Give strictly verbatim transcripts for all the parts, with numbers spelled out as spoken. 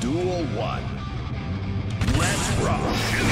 Duel one. Let's rock. Let's rock!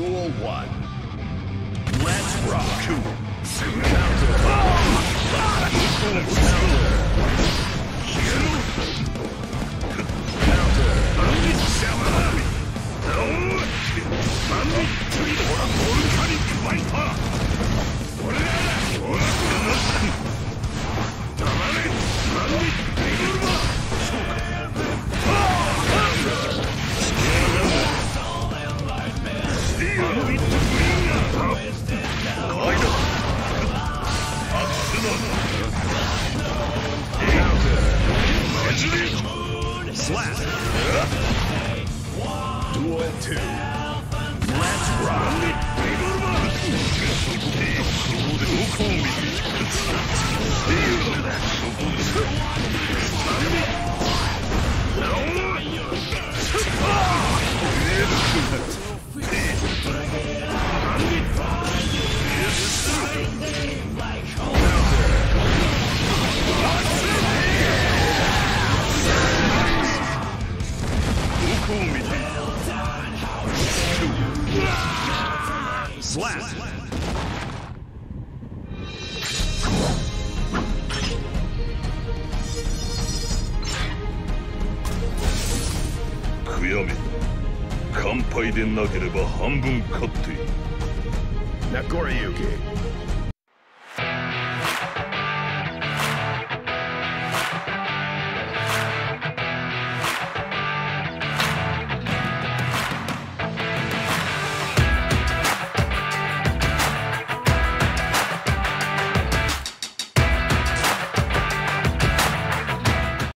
Rule one. Let's rock. Two. Slap. Duel two. Let's slap. Slap. Nagoriyuki.